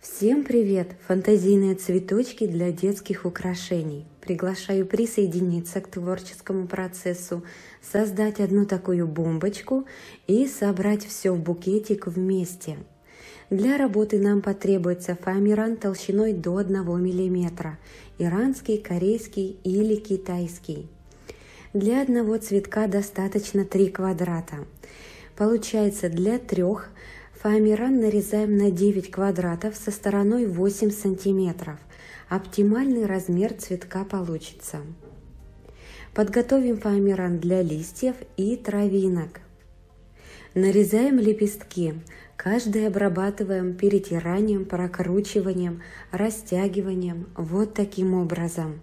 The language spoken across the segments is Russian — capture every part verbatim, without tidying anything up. Всем привет! Фантазийные цветочки для детских украшений. Приглашаю присоединиться к творческому процессу, создать одну такую бомбочку и собрать все в букетик вместе. Для работы нам потребуется фоамиран толщиной до одного миллиметра, иранский, корейский или китайский. Для одного цветка достаточно три квадрата. Получается, для трех фоамиран нарезаем на девять квадратов со стороной восемь сантиметров. Оптимальный размер цветка получится. Подготовим фоамиран для листьев и травинок. Нарезаем лепестки. Каждый обрабатываем перетиранием, прокручиванием, растягиванием. Вот таким образом.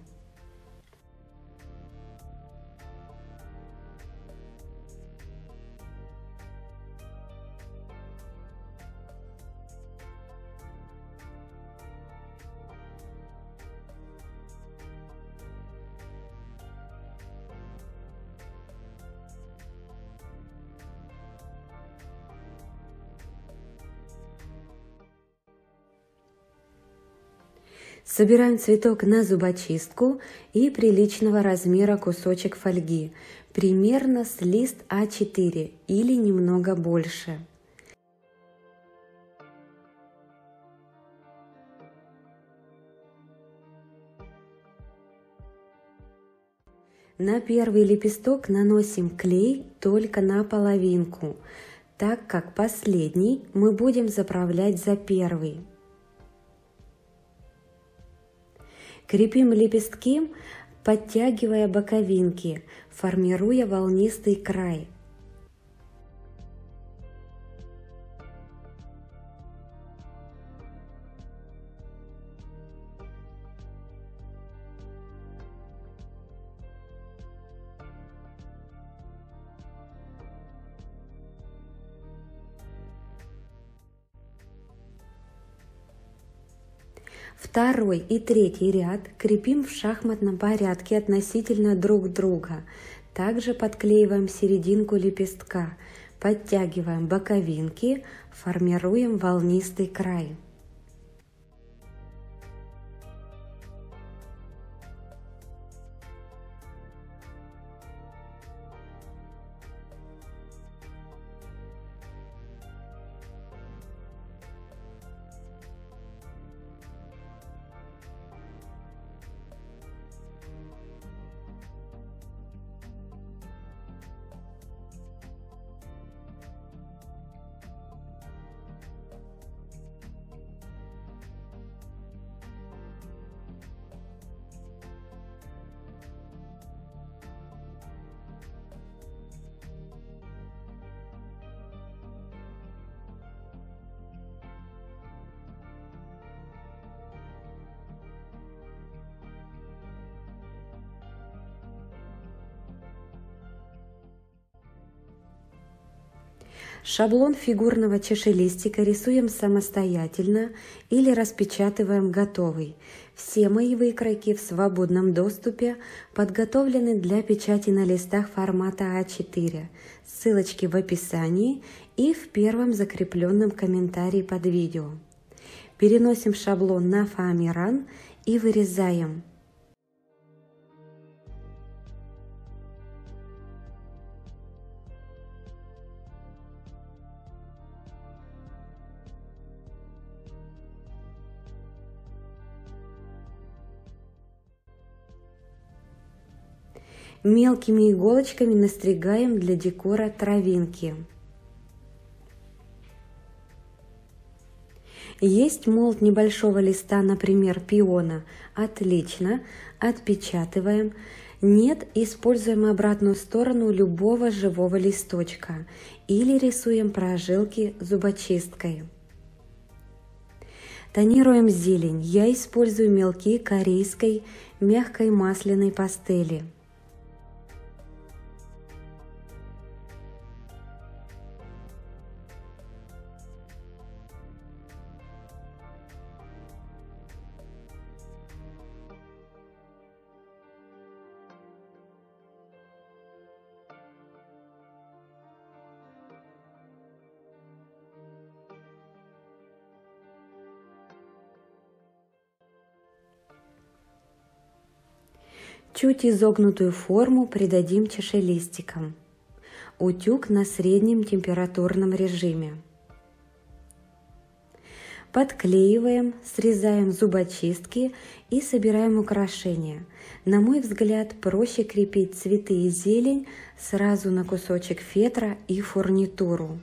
Собираем цветок на зубочистку и приличного размера кусочек фольги, примерно с лист а четыре или немного больше. На первый лепесток наносим клей только на половинку, так как последний мы будем заправлять за первый. Крепим лепестки, подтягивая боковинки, формируя волнистый край. Второй и третий ряд крепим в шахматном порядке относительно друг друга. Также подклеиваем серединку лепестка, подтягиваем боковинки, формируем волнистый край. Шаблон фигурного чашелистика рисуем самостоятельно или распечатываем готовый. Все мои выкройки в свободном доступе подготовлены для печати на листах формата а четыре. Ссылочки в описании и в первом закрепленном комментарии под видео. Переносим шаблон на фоамиран и вырезаем. Мелкими иголочками настригаем для декора травинки. Есть молд небольшого листа, например, пиона. Отлично. Отпечатываем. Нет, используем обратную сторону любого живого листочка. Или рисуем прожилки зубочисткой. Тонируем зелень. Я использую мелки корейской мягкой масляной пастели. Чуть изогнутую форму придадим чашелистикам. Утюг на среднем температурном режиме. Подклеиваем, срезаем зубочистки и собираем украшения. На мой взгляд, проще крепить цветы и зелень сразу на кусочек фетра и фурнитуру.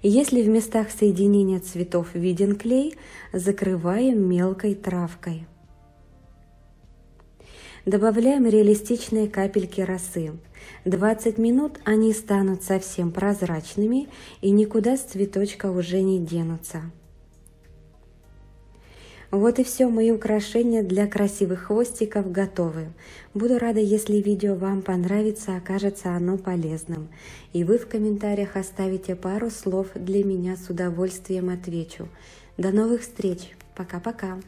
Если в местах соединения цветов виден клей, закрываем мелкой травкой. Добавляем реалистичные капельки росы. двадцать минут они станут совсем прозрачными и никуда с цветочка уже не денутся. Вот и все, мои украшения для красивых хвостиков готовы. Буду рада, если видео вам понравится, окажется оно полезным. И вы в комментариях оставите пару слов для меня, с удовольствием отвечу. До новых встреч! Пока-пока!